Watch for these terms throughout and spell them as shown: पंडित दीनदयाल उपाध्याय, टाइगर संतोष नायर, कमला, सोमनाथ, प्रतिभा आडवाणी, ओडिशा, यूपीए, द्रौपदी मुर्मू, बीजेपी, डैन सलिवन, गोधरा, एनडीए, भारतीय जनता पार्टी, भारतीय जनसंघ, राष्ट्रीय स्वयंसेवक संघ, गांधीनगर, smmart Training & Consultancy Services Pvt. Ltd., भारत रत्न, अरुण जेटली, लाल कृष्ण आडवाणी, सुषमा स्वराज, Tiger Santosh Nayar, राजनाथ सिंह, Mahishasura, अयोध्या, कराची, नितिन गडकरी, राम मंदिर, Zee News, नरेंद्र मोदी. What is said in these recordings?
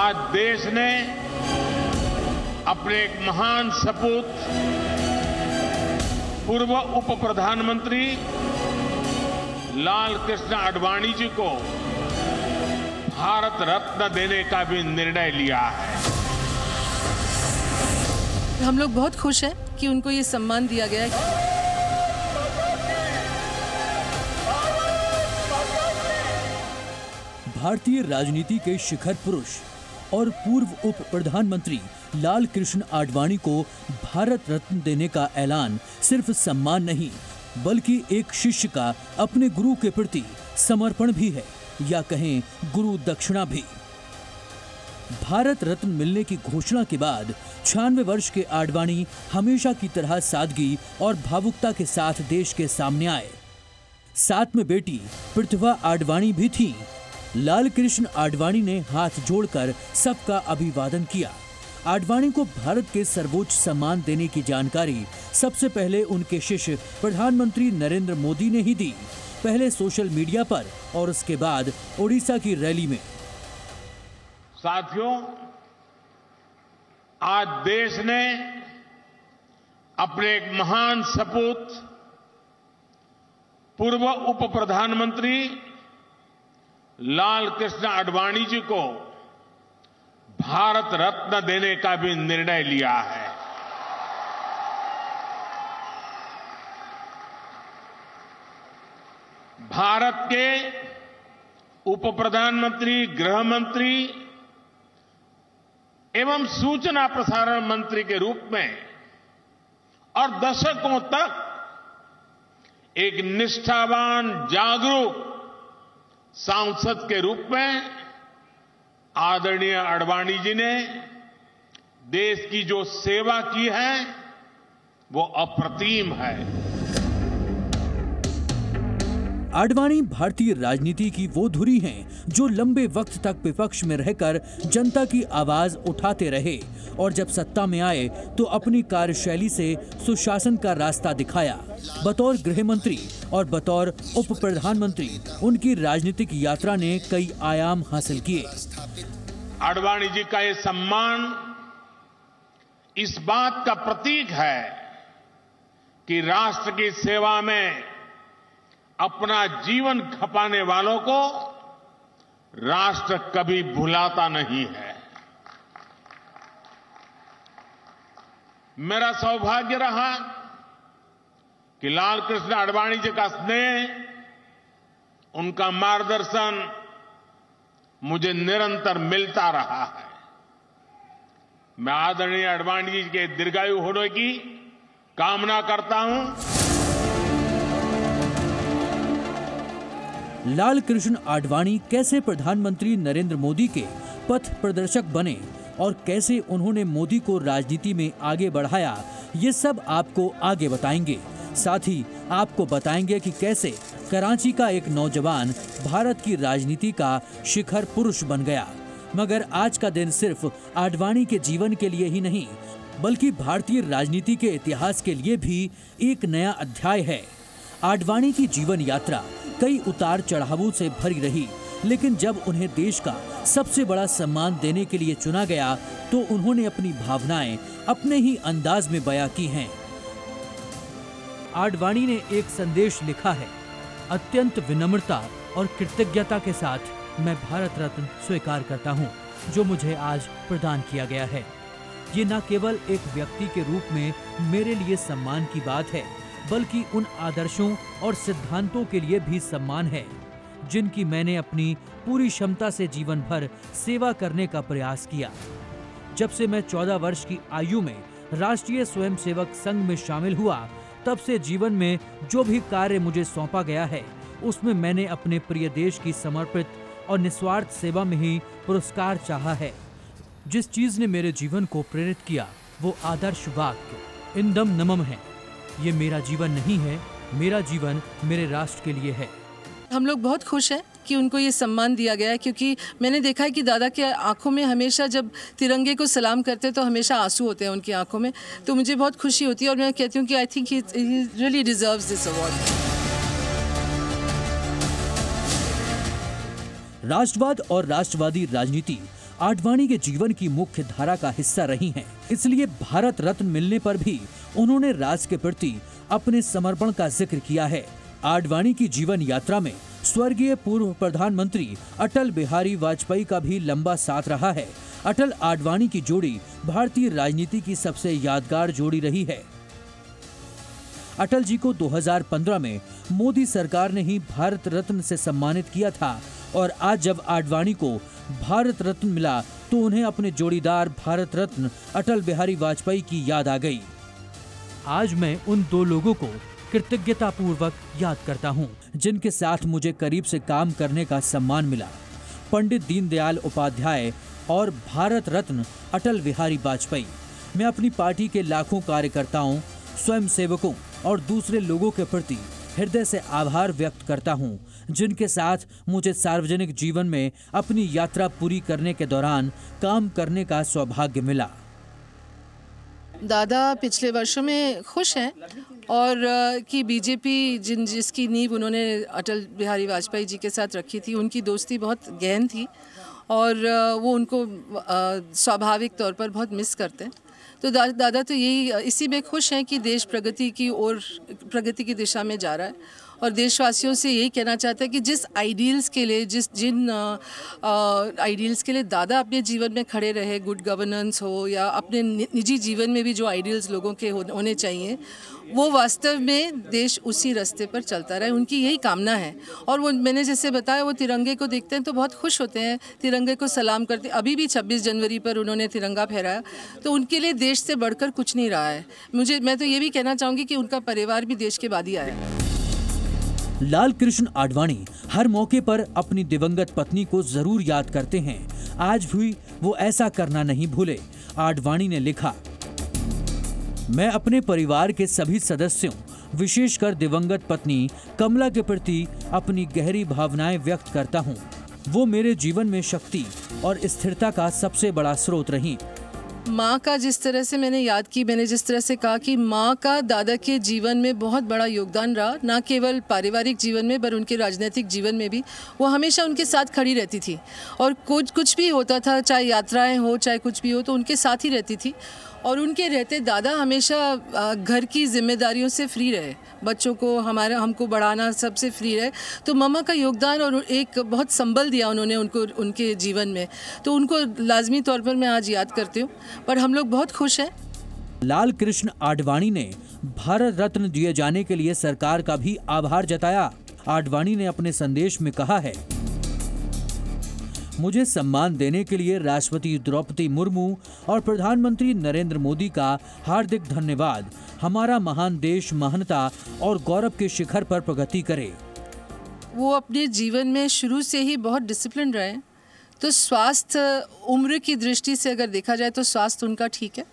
आज देश ने अपने एक महान सपूत पूर्व उप प्रधानमंत्री लाल कृष्ण आडवाणी जी को भारत रत्न देने का भी निर्णय लिया है। हम लोग बहुत खुश हैं कि उनको ये सम्मान दिया गया है। भारतीय राजनीति के शिखर पुरुष और पूर्व उप प्रधानमंत्री लाल कृष्ण आडवाणी को भारत रत्न देने का ऐलान सिर्फ सम्मान नहीं बल्कि एक शिष्य का अपने गुरु के प्रति समर्पण भी है, या कहें गुरु दक्षिणा भी। भारत रत्न मिलने की घोषणा के बाद 96 वर्ष के आडवाणी हमेशा की तरह सादगी और भावुकता के साथ देश के सामने आए। साथ में बेटी प्रतिभा आडवाणी भी थी। लाल कृष्ण आडवाणी ने हाथ जोड़कर सबका अभिवादन किया। आडवाणी को भारत के सर्वोच्च सम्मान देने की जानकारी सबसे पहले उनके शिष्य प्रधानमंत्री नरेंद्र मोदी ने ही दी, पहले सोशल मीडिया पर और उसके बाद ओडिशा की रैली में। साथियों, आज देश ने अपने एक महान सपूत पूर्व उप प्रधानमंत्री लाल कृष्ण आडवाणी जी को भारत रत्न देने का भी निर्णय लिया है। भारत के उप प्रधानमंत्री, गृह मंत्री एवं सूचना प्रसारण मंत्री के रूप में और दशकों तक एक निष्ठावान, जागरूक सांसद के रूप में आदरणीय आडवाणी जी ने देश की जो सेवा की है वो अप्रतिम है। आडवाणी भारतीय राजनीति की वो धुरी हैं जो लंबे वक्त तक विपक्ष में रहकर जनता की आवाज उठाते रहे और जब सत्ता में आए तो अपनी कार्यशैली से सुशासन का रास्ता दिखाया। बतौर गृह मंत्री और बतौर उप प्रधानमंत्री उनकी राजनीतिक यात्रा ने कई आयाम हासिल किए। आडवाणी जी का ये सम्मान इस बात का प्रतीक है कि राष्ट्र की सेवा में अपना जीवन खपाने वालों को राष्ट्र कभी भुलाता नहीं है। मेरा सौभाग्य रहा कि लाल कृष्ण आडवाणी जी का स्नेह, उनका मार्गदर्शन मुझे निरंतर मिलता रहा है। मैं आदरणीय आडवाणी जी के दीर्घायु होने की कामना करता हूं। लाल कृष्ण आडवाणी कैसे प्रधानमंत्री नरेंद्र मोदी के पथ प्रदर्शक बने और कैसे उन्होंने मोदी को राजनीति में आगे बढ़ाया, ये सब आपको आगे बताएंगे। साथ ही आपको बताएंगे कि कैसे कराची का एक नौजवान भारत की राजनीति का शिखर पुरुष बन गया। मगर आज का दिन सिर्फ आडवाणी के जीवन के लिए ही नहीं बल्कि भारतीय राजनीति के इतिहास के लिए भी एक नया अध्याय है। आडवाणी की जीवन यात्रा कई उतार चढ़ावों से भरी रही, लेकिन जब उन्हें देश का सबसे बड़ा सम्मान देने के लिए चुना गया तो उन्होंने अपनी भावनाएं अपने ही अंदाज में बयां की हैं। आडवाणी ने एक संदेश लिखा है, अत्यंत विनम्रता और कृतज्ञता के साथ मैं भारत रत्न स्वीकार करता हूं, जो मुझे आज प्रदान किया गया है। ये न केवल एक व्यक्ति के रूप में मेरे लिए सम्मान की बात है बल्कि उन आदर्शों और सिद्धांतों के लिए भी सम्मान है जिनकी मैंने अपनी पूरी क्षमता से जीवन भर सेवा करने का प्रयास किया। जब से मैं 14 वर्ष की आयु में राष्ट्रीय स्वयंसेवक संघ में शामिल हुआ, तब से जीवन में जो भी कार्य मुझे सौंपा गया है उसमें मैंने अपने प्रिय देश की समर्पित और निस्वार्थ सेवा में ही पुरस्कार चाहा है। जिस चीज ने मेरे जीवन को प्रेरित किया वो आदर्श वाक्य इनदम नमम है। ये मेरा जीवन नहीं है, मेरा जीवन मेरे राष्ट्र के लिए है। हम लोग बहुत खुश हैं कि उनको ये सम्मान दिया गया है, क्योंकि मैंने देखा है कि दादा की आंखों में हमेशा जब तिरंगे को सलाम करते हैं तो हमेशा आंसू होते हैं उनकी आंखों में, तो मुझे बहुत खुशी होती है और मैं कहती हूँ कि I think he really deserves this award. राष्ट्रवाद और राष्ट्रवादी राजनीति आडवाणी के जीवन की मुख्य धारा का हिस्सा रही हैं, इसलिए भारत रत्न मिलने पर भी उन्होंने राज के प्रति अपने समर्पण का जिक्र किया है। आडवाणी की जीवन यात्रा में स्वर्गीय पूर्व प्रधानमंत्री अटल बिहारी वाजपेयी का भी लंबा साथ रहा है। अटल आडवाणी की जोड़ी भारतीय राजनीति की सबसे यादगार जोड़ी रही है। अटल जी को 2015 में मोदी सरकार ने ही भारत रत्न से सम्मानित किया था और आज जब आडवाणी को भारत रत्न मिला तो उन्हें अपने जोड़ीदार भारत रत्न अटल बिहारी वाजपेयी की याद आ गई। आज मैं उन दो लोगों को कृतज्ञता पूर्वक याद करता हूं, जिनके साथ मुझे करीब से काम करने का सम्मान मिला, पंडित दीनदयाल उपाध्याय और भारत रत्न अटल बिहारी वाजपेयी। मैं अपनी पार्टी के लाखों कार्यकर्ताओं, स्वयंसेवकों और दूसरे लोगों के प्रति हृदय से आभार व्यक्त करता हूं, जिनके साथ मुझे सार्वजनिक जीवन में अपनी यात्रा पूरी करने के दौरान काम करने का सौभाग्य मिला। दादा पिछले वर्षों में खुश हैं और कि बीजेपी जिसकी नींव उन्होंने अटल बिहारी वाजपेयी जी के साथ रखी थी, उनकी दोस्ती बहुत गहन थी और वो उनको स्वाभाविक तौर पर बहुत मिस करते हैं। तो दादा तो यही इसी में खुश हैं कि देश प्रगति की दिशा में जा रहा है और देशवासियों से यही कहना चाहता है कि जिन आइडियल्स के लिए दादा अपने जीवन में खड़े रहे, गुड गवर्नेंस हो या अपने निजी जीवन में भी जो आइडियल्स लोगों के होने चाहिए, वो वास्तव में देश उसी रास्ते पर चलता रहे, उनकी यही कामना है। और वो मैंने जैसे बताया, वो तिरंगे को देखते हैं तो बहुत खुश होते हैं, तिरंगे को सलाम करते। अभी भी 26 जनवरी पर उन्होंने तिरंगा फहराया, तो उनके लिए देश से बढ़कर कुछ नहीं रहा है। मैं तो ये भी कहना चाहूँगी कि उनका परिवार भी देश के बाद ही आया है। लाल कृष्ण आडवाणी हर मौके पर अपनी दिवंगत पत्नी को जरूर याद करते हैं, आज भी वो ऐसा करना नहीं भूले। आडवाणी ने लिखा, मैं अपने परिवार के सभी सदस्यों, विशेषकर दिवंगत पत्नी कमला के प्रति अपनी गहरी भावनाएं व्यक्त करता हूं। वो मेरे जीवन में शक्ति और स्थिरता का सबसे बड़ा स्रोत रहीं। माँ का जिस तरह से मैंने याद की, मैंने जिस तरह से कहा कि माँ का दादा के जीवन में बहुत बड़ा योगदान रहा, ना केवल पारिवारिक जीवन में पर उनके राजनीतिक जीवन में भी। वो हमेशा उनके साथ खड़ी रहती थी और कुछ भी होता था, चाहे यात्राएं हो चाहे कुछ भी हो, तो उनके साथ ही रहती थी। और उनके रहते दादा हमेशा घर की जिम्मेदारियों से फ्री रहे, बच्चों को हमको बढ़ाना सबसे फ्री रहे। तो मम्मा का योगदान और एक बहुत संबल दिया उन्होंने उनको उनके जीवन में, तो उनको लाजमी तौर पर मैं आज याद करती हूँ पर हम लोग बहुत खुश हैं। लाल कृष्ण आडवाणी ने भारत रत्न दिए जाने के लिए सरकार का भी आभार जताया। आडवाणी ने अपने संदेश में कहा है, मुझे सम्मान देने के लिए राष्ट्रपति द्रौपदी मुर्मू और प्रधानमंत्री नरेंद्र मोदी का हार्दिक धन्यवाद। हमारा महान देश महानता और गौरव के शिखर पर प्रगति करे। वो अपने जीवन में शुरू से ही बहुत डिसिप्लिन रहे, तो स्वास्थ्य उम्र की दृष्टि से अगर देखा जाए तो स्वास्थ्य उनका ठीक है।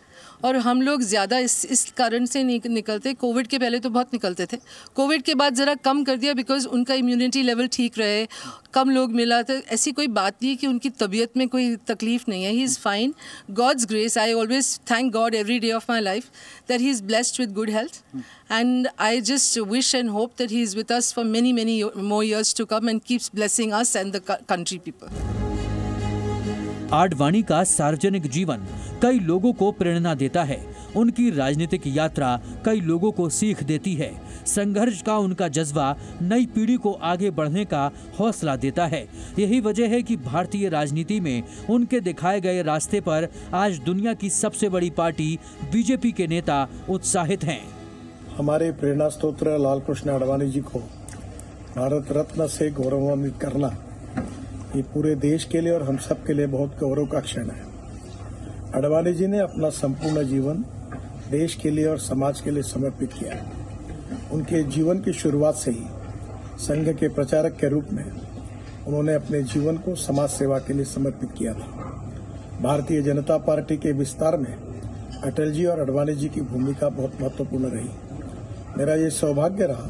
और हम लोग ज़्यादा इस कारण से निकलते, कोविड के पहले तो बहुत निकलते थे, कोविड के बाद ज़रा कम कर दिया बिकॉज उनका इम्यूनिटी लेवल ठीक रहे, कम लोग मिला। तो ऐसी कोई बात नहीं कि उनकी तबीयत में कोई तकलीफ़ नहीं है। He is fine, God's grace. I always thank God every day of my life that he is blessed with good health and I just wish and hope that he is with us for many many more years to come and keeps blessing us and the country people. Advani का सार्वजनिक जीवन कई लोगों को प्रेरणा देता है, उनकी राजनीतिक यात्रा कई लोगों को सीख देती है। संघर्ष का उनका जज्बा नई पीढ़ी को आगे बढ़ने का हौसला देता है। यही वजह है कि भारतीय राजनीति में उनके दिखाए गए रास्ते पर आज दुनिया की सबसे बड़ी पार्टी बीजेपी के नेता उत्साहित हैं। हमारे प्रेरणा स्रोत लाल कृष्ण आडवाणी जी को भारत रत्न से गौरवान्वित करना ये पूरे देश के लिए और हम सब के लिए बहुत गौरव का क्षण है। आडवाणी जी ने अपना संपूर्ण जीवन देश के लिए और समाज के लिए समर्पित किया है। उनके जीवन की शुरुआत से ही संघ के प्रचारक के रूप में उन्होंने अपने जीवन को समाज सेवा के लिए समर्पित किया था। भारतीय जनता पार्टी के विस्तार में अटल जी और आडवाणी जी की भूमिका बहुत महत्वपूर्ण रही। मेरा ये सौभाग्य रहा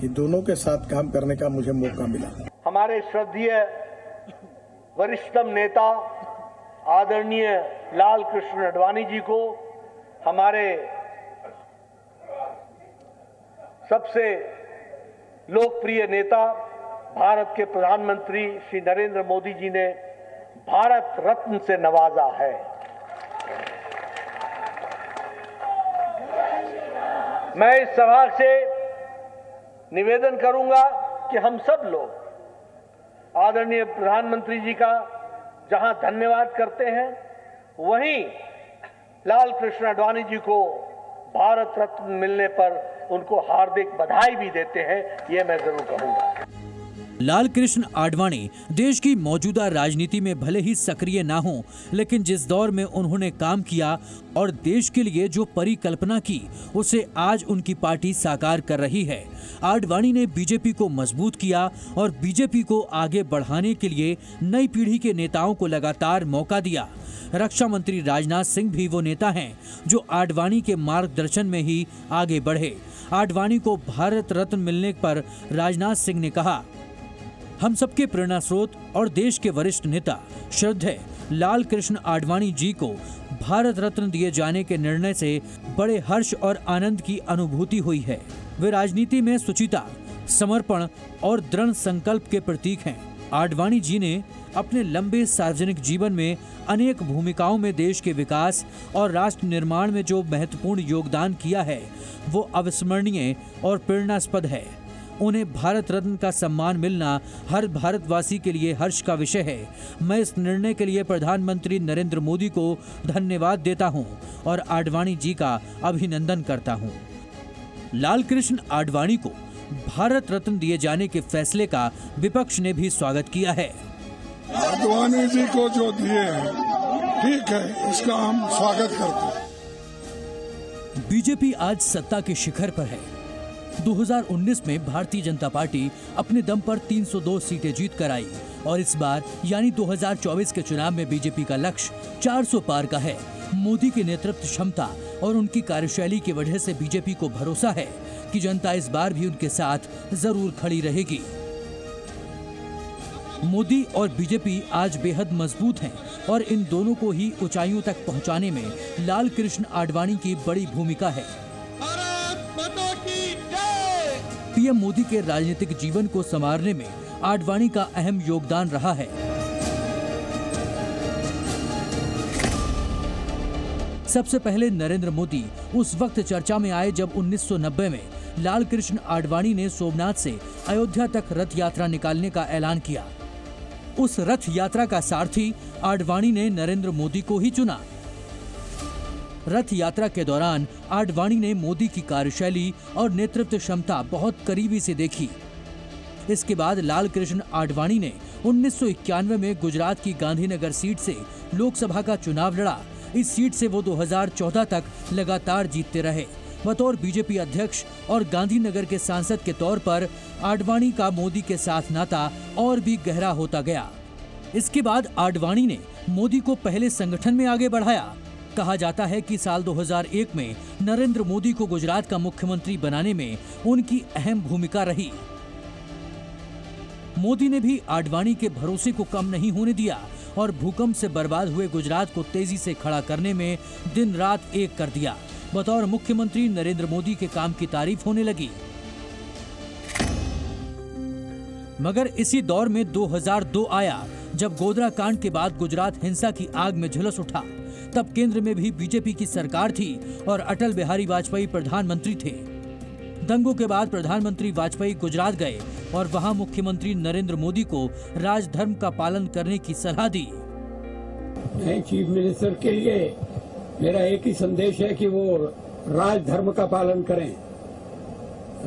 कि दोनों के साथ काम करने का मुझे मौका मिला। हमारे श्रद्धेय वरिष्ठतम नेता आदरणीय लाल कृष्ण आडवाणी जी को हमारे सबसे लोकप्रिय नेता भारत के प्रधानमंत्री श्री नरेंद्र मोदी जी ने भारत रत्न से नवाजा है। मैं इस सभा से निवेदन करूंगा कि हम सब लोग आदरणीय प्रधानमंत्री जी का जहां धन्यवाद करते हैं, वहीं लाल कृष्ण आडवाणी जी को भारत रत्न मिलने पर उनको हार्दिक बधाई भी देते हैं, ये मैं जरूर कहूंगा। लाल कृष्ण आडवाणी देश की मौजूदा राजनीति में भले ही सक्रिय ना हों, लेकिन जिस दौर में उन्होंने काम किया और देश के लिए जो परिकल्पना की, उसे आज उनकी पार्टी साकार कर रही है। आडवाणी ने बीजेपी को मजबूत किया और बीजेपी को आगे बढ़ाने के लिए नई पीढ़ी के नेताओं को लगातार मौका दिया। रक्षा मंत्री राजनाथ सिंह भी वो नेता हैं जो आडवाणी के मार्गदर्शन में ही आगे बढ़े। आडवाणी को भारत रत्न मिलने पर राजनाथ सिंह ने कहा, हम सबके प्रेरणा स्रोत और देश के वरिष्ठ नेता श्रद्धेय लाल कृष्ण आडवाणी जी को भारत रत्न दिए जाने के निर्णय से बड़े हर्ष और आनंद की अनुभूति हुई है। वे राजनीति में सुचिता, समर्पण और दृढ़ संकल्प के प्रतीक हैं। आडवाणी जी ने अपने लंबे सार्वजनिक जीवन में अनेक भूमिकाओं में देश के विकास और राष्ट्र निर्माण में जो महत्वपूर्ण योगदान किया है, वो अविस्मरणीय और प्रेरणास्पद है। उन्हें भारत रत्न का सम्मान मिलना हर भारतवासी के लिए हर्ष का विषय है। मैं इस निर्णय के लिए प्रधानमंत्री नरेंद्र मोदी को धन्यवाद देता हूं और आडवाणी जी का अभिनंदन करता हूं। लाल कृष्ण आडवाणी को भारत रत्न दिए जाने के फैसले का विपक्ष ने भी स्वागत किया है। आडवाणी जी को जो दिए हैं, ठीक है, इसका हम स्वागत करते हैं। बीजेपी आज सत्ता के शिखर पर है। 2019 में भारतीय जनता पार्टी अपने दम पर 302 सीटें जीत कर आई और इस बार यानी 2024 के चुनाव में बीजेपी का लक्ष्य 400 पार का है। मोदी के नेतृत्व क्षमता और उनकी कार्यशैली की वजह से बीजेपी को भरोसा है कि जनता इस बार भी उनके साथ जरूर खड़ी रहेगी। मोदी और बीजेपी आज बेहद मजबूत हैं और इन दोनों को ही ऊंचाइयों तक पहुँचाने में लाल कृष्ण आडवाणी की बड़ी भूमिका है। पीएम मोदी के राजनीतिक जीवन को संवारने में आडवाणी का अहम योगदान रहा है। सबसे पहले नरेंद्र मोदी उस वक्त चर्चा में आए जब 1990 में लाल कृष्ण आडवाणी ने सोमनाथ से अयोध्या तक रथ यात्रा निकालने का ऐलान किया। उस रथ यात्रा का सारथी आडवाणी ने नरेंद्र मोदी को ही चुना। रथ यात्रा के दौरान आडवाणी ने मोदी की कार्यशैली और नेतृत्व क्षमता बहुत करीबी से देखी। इसके बाद लाल कृष्ण आडवाणी ने 1991 में गुजरात की गांधीनगर सीट से लोकसभा का चुनाव लड़ा। इस सीट से वो 2014 तक लगातार जीतते रहे। बतौर बीजेपी अध्यक्ष और गांधीनगर के सांसद के तौर पर आडवाणी का मोदी के साथ नाता और भी गहरा होता गया। इसके बाद आडवाणी ने मोदी को पहले संगठन में आगे बढ़ाया। कहा जाता है कि साल 2001 में नरेंद्र मोदी को गुजरात का मुख्यमंत्री बनाने में उनकी अहम भूमिका रही। मोदी ने भी आडवाणी के भरोसे को कम नहीं होने दिया और भूकंप से बर्बाद हुए गुजरात को तेजी से खड़ा करने में दिन रात एक कर दिया। बतौर मुख्यमंत्री नरेंद्र मोदी के काम की तारीफ होने लगी। मगर इसी दौर में 2002 आया जब गोधरा कांड के बाद गुजरात हिंसा की आग में झुलस उठा। तब केंद्र में भी बीजेपी की सरकार थी और अटल बिहारी वाजपेयी प्रधानमंत्री थे। दंगों के बाद प्रधानमंत्री वाजपेयी गुजरात गए और वहां मुख्यमंत्री नरेंद्र मोदी को राजधर्म का पालन करने की सलाह दी। मैं चीफ मिनिस्टर के लिए मेरा एक ही संदेश है कि वो राजधर्म का पालन करें।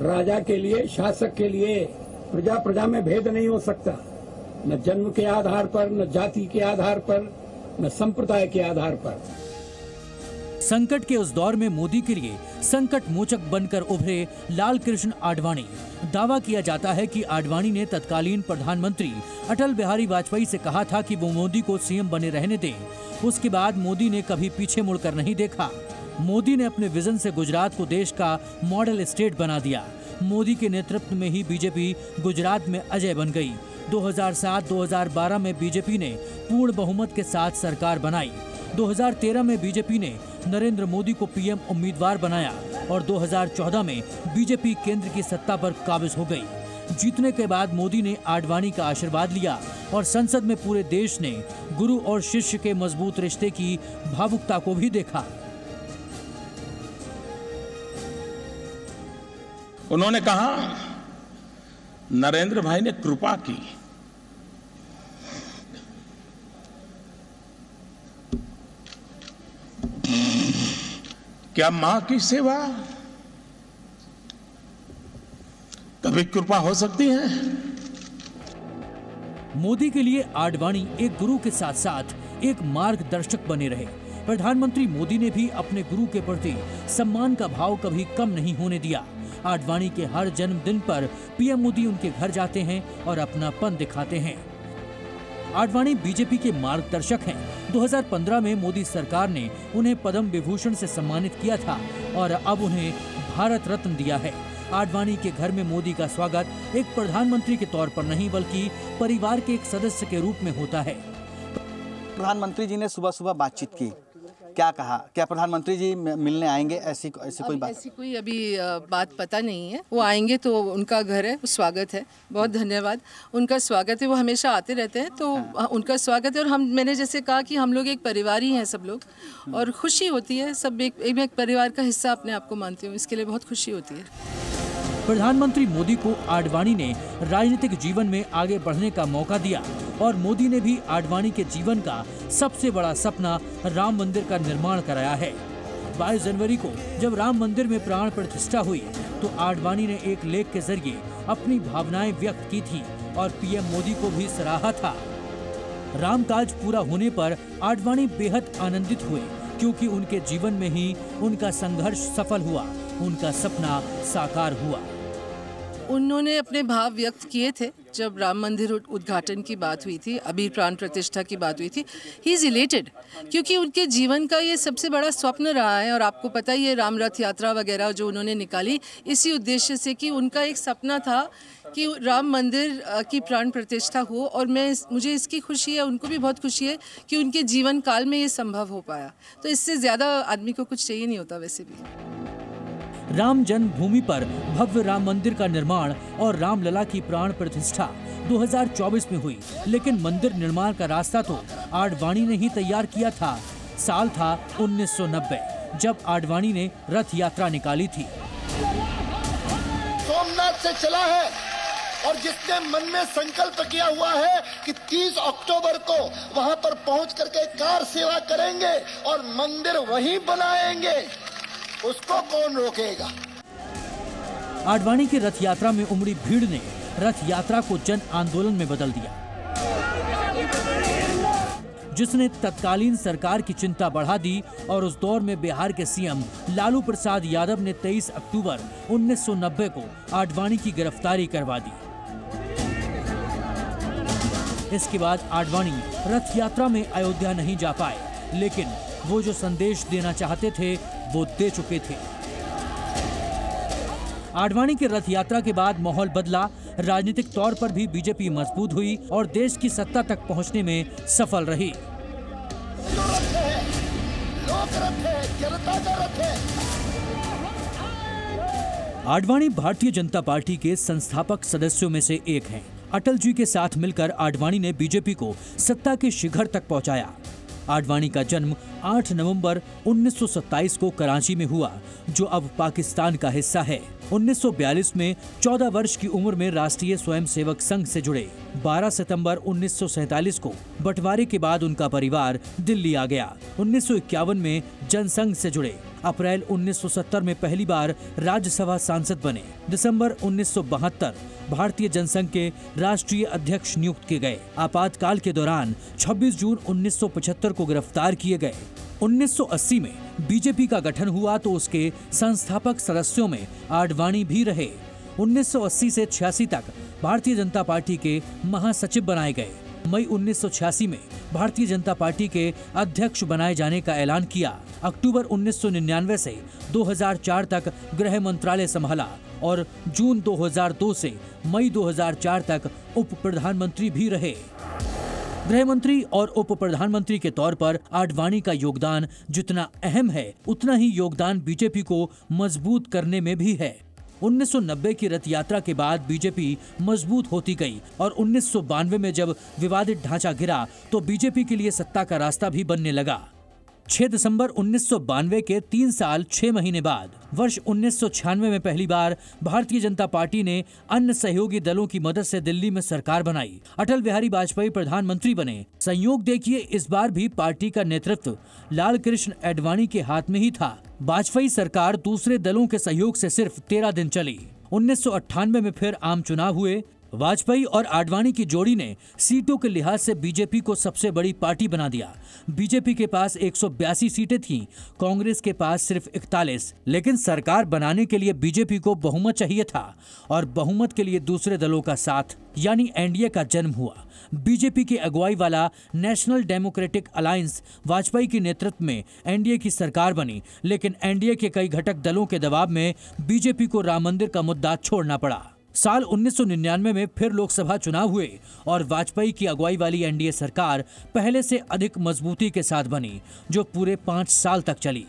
राजा के लिए, शासक के लिए प्रजा प्रजा में भेद नहीं हो सकता, न जन्म के आधार पर, न जाति के आधार पर, न संप्रदाय के आधार पर। संकट के उस दौर में मोदी के लिए संकट मोचक बनकर उभरे लाल कृष्ण आडवाणी। दावा किया जाता है कि आडवाणी ने तत्कालीन प्रधानमंत्री अटल बिहारी वाजपेयी से कहा था कि वो मोदी को सीएम बने रहने दें। उसके बाद मोदी ने कभी पीछे मुड़कर नहीं देखा। मोदी ने अपने विजन से गुजरात को देश का मॉडल स्टेट बना दिया। मोदी के नेतृत्व में ही बीजेपी गुजरात में अजय बन गई। 2007-2012 में बीजेपी ने पूर्ण बहुमत के साथ सरकार बनाई। 2013 में बीजेपी ने नरेंद्र मोदी को पीएम उम्मीदवार बनाया और 2014 में बीजेपी केंद्र की सत्ता पर काबिज हो गई। जीतने के बाद मोदी ने आडवाणी का आशीर्वाद लिया और संसद में पूरे देश ने गुरु और शिष्य के मजबूत रिश्ते की भावुकता को भी देखा। उन्होंने कहा, नरेंद्र भाई ने कृपा की, क्या मां की सेवा कभी कृपा हो सकती है। मोदी के लिए आडवाणी एक गुरु के साथ साथ एक मार्गदर्शक बने रहे। प्रधानमंत्री मोदी ने भी अपने गुरु के प्रति सम्मान का भाव कभी कम नहीं होने दिया। आडवाणी के हर जन्मदिन पर पीएम मोदी उनके घर जाते हैं और अपनापन दिखाते हैं। आडवाणी बीजेपी के मार्गदर्शक हैं। 2015 में मोदी सरकार ने उन्हें पद्म विभूषण से सम्मानित किया था और अब उन्हें भारत रत्न दिया है। आडवाणी के घर में मोदी का स्वागत एक प्रधानमंत्री के तौर पर नहीं बल्कि परिवार के एक सदस्य के रूप में होता है। प्रधानमंत्री जी ने सुबह सुबह बातचीत की, क्या कहा, क्या प्रधानमंत्री जी मिलने आएंगे, ऐसी कोई बात? ऐसी कोई अभी बात पता नहीं है। वो आएंगे तो उनका घर है, स्वागत है, बहुत धन्यवाद, उनका स्वागत है। वो हमेशा आते रहते हैं तो उनका स्वागत है। और हम, मैंने जैसे कहा कि हम लोग एक परिवार ही हैं सब लोग, और खुशी होती है, सब एक परिवार का हिस्सा अपने आप को मानते हूँ, इसके लिए बहुत खुशी होती है। प्रधानमंत्री मोदी को आडवाणी ने राजनीतिक जीवन में आगे बढ़ने का मौका दिया और मोदी ने भी आडवाणी के जीवन का सबसे बड़ा सपना राम मंदिर का निर्माण कराया है। 22 जनवरी को जब राम मंदिर में प्राण प्रतिष्ठा हुई तो आडवाणी ने एक लेख के जरिए अपनी भावनाएं व्यक्त की थी और पीएम मोदी को भी सराहा था। रामकाज पूरा होने पर आडवाणी बेहद आनंदित हुए क्योंकि उनके जीवन में ही उनका संघर्ष सफल हुआ, उनका सपना साकार हुआ। उन्होंने अपने भाव व्यक्त किए थे जब राम मंदिर उद्घाटन की बात हुई थी, अभी प्राण प्रतिष्ठा की बात हुई थी। ही इज रिलेटेड क्योंकि उनके जीवन का ये सबसे बड़ा स्वप्न रहा है। और आपको पता ही है, राम रथ यात्रा वगैरह जो उन्होंने निकाली इसी उद्देश्य से कि उनका एक सपना था कि राम मंदिर की प्राण प्रतिष्ठा हो। और मुझे इसकी खुशी है, उनको भी बहुत खुशी है कि उनके जीवन काल में ये संभव हो पाया। तो इससे ज़्यादा आदमी को कुछ चाहिए नहीं होता। वैसे भी राम जन्मभूमि पर भव्य राम मंदिर का निर्माण और रामलला की प्राण प्रतिष्ठा 2024 में हुई, लेकिन मंदिर निर्माण का रास्ता तो आडवाणी ने ही तैयार किया था। साल था 1990 जब आडवाणी ने रथ यात्रा निकाली थी। सोमनाथ से चला है और जिसने मन में संकल्प किया हुआ है कि 30 अक्टूबर को वहां पर पहुंच करके कार सेवा करेंगे और मंदिर वहीं बनाएंगे, उसको कौन रोकेगा। आडवाणी की रथ यात्रा में उमड़ी भीड़ ने रथ यात्रा को जन आंदोलन में बदल दिया, जिसने तत्कालीन सरकार की चिंता बढ़ा दी। और उस दौर में बिहार के सीएम लालू प्रसाद यादव ने 23 अक्टूबर 1990 को आडवाणी की गिरफ्तारी करवा दी। इसके बाद आडवाणी रथ यात्रा में अयोध्या नहीं जा पाए, लेकिन वो जो संदेश देना चाहते थे वो दे चुके थे। आडवाणी के रथ यात्रा के बाद माहौल बदला, राजनीतिक तौर पर भी बीजेपी मजबूत हुई और देश की सत्ता तक पहुंचने में सफल रही। आडवाणी भारतीय जनता पार्टी के संस्थापक सदस्यों में से एक हैं। अटल जी के साथ मिलकर आडवाणी ने बीजेपी को सत्ता के शिखर तक पहुंचाया। आडवाणी का जन्म 8 नवंबर 1927 को कराची में हुआ, जो अब पाकिस्तान का हिस्सा है। 1942 में 14 वर्ष की उम्र में राष्ट्रीय स्वयंसेवक संघ से जुड़े। 12 सितंबर 1947 को बंटवारे के बाद उनका परिवार दिल्ली आ गया। 1951 में जनसंघ से जुड़े। अप्रैल 1970 में पहली बार राज्यसभा सांसद बने। दिसंबर 1972 भारतीय जनसंघ के राष्ट्रीय अध्यक्ष नियुक्त किए गए। आपातकाल के दौरान 26 जून 1975 को गिरफ्तार किए गए। 1980 में बीजेपी का गठन हुआ तो उसके संस्थापक सदस्यों में आडवाणी भी रहे। 1980 से 86 तक भारतीय जनता पार्टी के महासचिव बनाए गए। मई 1986 में भारतीय जनता पार्टी के अध्यक्ष बनाए जाने का ऐलान किया। अक्टूबर 1999 से 2004 तक गृह मंत्रालय संभाला और जून 2002 से मई 2004 तक उप प्रधानमंत्री भी रहे। गृह मंत्री और उप प्रधानमंत्री के तौर पर आडवाणी का योगदान जितना अहम है, उतना ही योगदान बीजेपी को मजबूत करने में भी है। 1990 की रथ यात्रा के बाद बीजेपी मजबूत होती गई और 1992 में जब विवादित ढांचा गिरा तो बीजेपी के लिए सत्ता का रास्ता भी बनने लगा। 6 दिसंबर 1992 के 3 साल 6 महीने बाद वर्ष 1996 में पहली बार भारतीय जनता पार्टी ने अन्य सहयोगी दलों की मदद से दिल्ली में सरकार बनाई। अटल बिहारी वाजपेयी प्रधानमंत्री बने। संयोग देखिए इस बार भी पार्टी का नेतृत्व लाल कृष्ण आडवाणी के हाथ में ही था। वाजपेयी सरकार दूसरे दलों के सहयोग से सिर्फ 13 दिन चली। 1998 में फिर आम चुनाव हुए। वाजपेयी और आडवाणी की जोड़ी ने सीटों के लिहाज से बीजेपी को सबसे बड़ी पार्टी बना दिया। बीजेपी के पास 182 सीटें थीं, कांग्रेस के पास सिर्फ 41। लेकिन सरकार बनाने के लिए बीजेपी को बहुमत चाहिए था और बहुमत के लिए दूसरे दलों का साथ यानी एनडीए का जन्म हुआ। बीजेपी की अगुवाई वाला नेशनल डेमोक्रेटिक अलायंस वाजपेयी के नेतृत्व में एनडीए की सरकार बनी, लेकिन एनडीए के कई घटक दलों के दबाव में बीजेपी को राम मंदिर का मुद्दा छोड़ना पड़ा। साल 1999 में फिर लोकसभा चुनाव हुए और वाजपेयी की अगुवाई वाली एनडीए सरकार पहले से अधिक मजबूती के साथ बनी, जो पूरे 5 साल तक चली।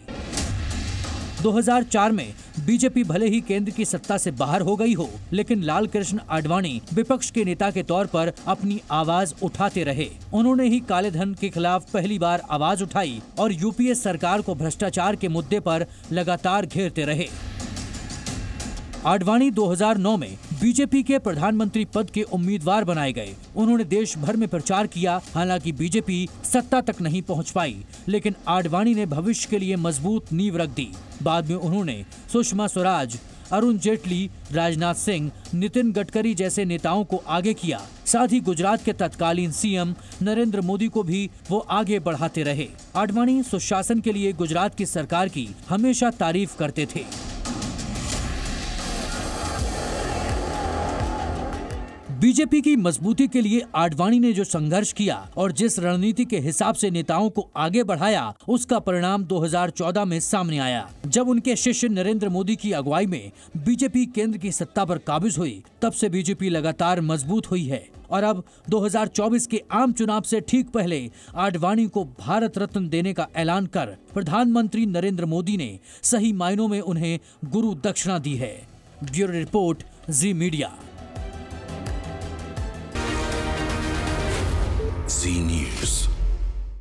2004 में बीजेपी भले ही केंद्र की सत्ता से बाहर हो गई हो, लेकिन लाल कृष्ण आडवाणी विपक्ष के नेता के तौर पर अपनी आवाज उठाते रहे। उन्होंने ही काले धन के खिलाफ पहली बार आवाज उठाई और यूपीए सरकार को भ्रष्टाचार के मुद्दे पर लगातार घेरते रहे। आडवाणी 2009 में बीजेपी के प्रधानमंत्री पद के उम्मीदवार बनाए गए। उन्होंने देश भर में प्रचार किया। हालांकि बीजेपी सत्ता तक नहीं पहुंच पाई, लेकिन आडवाणी ने भविष्य के लिए मजबूत नींव रख दी। बाद में उन्होंने सुषमा स्वराज, अरुण जेटली, राजनाथ सिंह, नितिन गडकरी जैसे नेताओं को आगे किया। साथ ही गुजरात के तत्कालीन सीएम नरेंद्र मोदी को भी वो आगे बढ़ाते रहे। आडवाणी सुशासन के लिए गुजरात की सरकार की हमेशा तारीफ करते थे। 2000 बीजेपी की मजबूती के लिए आडवाणी ने जो संघर्ष किया और जिस रणनीति के हिसाब से नेताओं को आगे बढ़ाया, उसका परिणाम 2014 में सामने आया, जब उनके शिष्य नरेंद्र मोदी की अगुवाई में बीजेपी केंद्र की सत्ता पर काबिज हुई। तब से बीजेपी लगातार मजबूत हुई है और अब 2024 के आम चुनाव से ठीक पहले आडवाणी को भारत रत्न देने का ऐलान कर प्रधानमंत्री नरेंद्र मोदी ने सही मायनों में उन्हें गुरु दक्षिणा दी है। Bureau report, Zee media. Zee News.